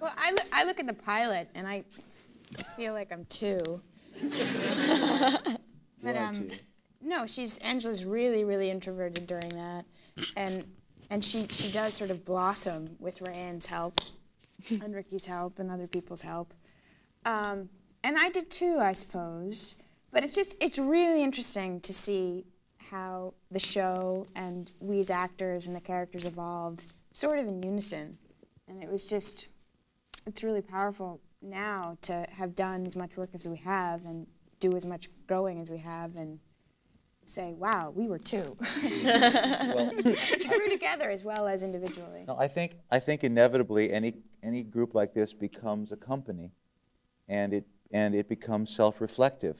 Well, I look at the pilot and I feel like I'm two. But no, Angela's really, really introverted during that, and she does sort of blossom with Ryan's help, and Ricky's help, and other people's help, and I did too, I suppose. But it's just really interesting to see how the show and we as actors and the characters evolved sort of in unison. And it was just, it's really powerful now to have done as much work as we have and do as much growing as we have and say, wow, we were two. Well, we're together as well as individually. No, I think inevitably any group like this becomes a company, and it becomes self-reflective.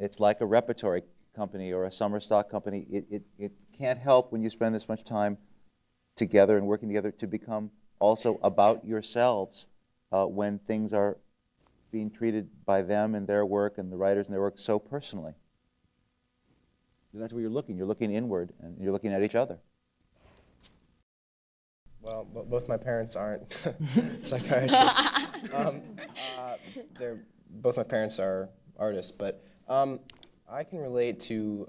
It's like a repertory company or a summer stock company. It can't help, when you spend this much time together and working together, to become also about yourselves when things are being treated by them and their work and the writers and their work so personally. That's where you're looking. You're looking inward and you're looking at each other. Well, both my parents aren't psychiatrists. Both my parents are artists, but I can relate to,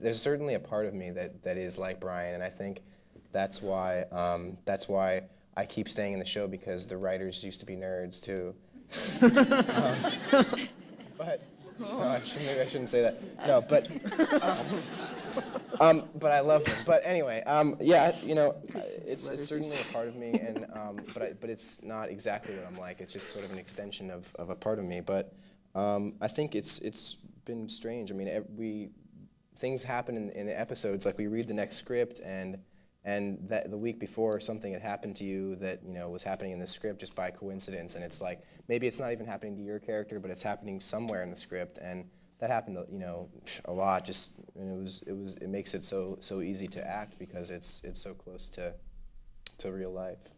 there's certainly a part of me that is like Brian, and I think that's why I keep staying in the show, because the writers used to be nerds too. But no, maybe I shouldn't say that. No, but I love them. But anyway, yeah, you know, it's certainly a part of me, and but it's not exactly what I'm like. It's just sort of an extension of a part of me. But I think it's been strange. I mean, things happen in episodes. Like, we read the next script, and that the week before something had happened to you that, you know, was happening in the script just by coincidence, and it's like, maybe it's not even happening to your character, but it's happening somewhere in the script, and that happened, you know, a lot. Just, and it makes it so easy to act, because it's so close to real life.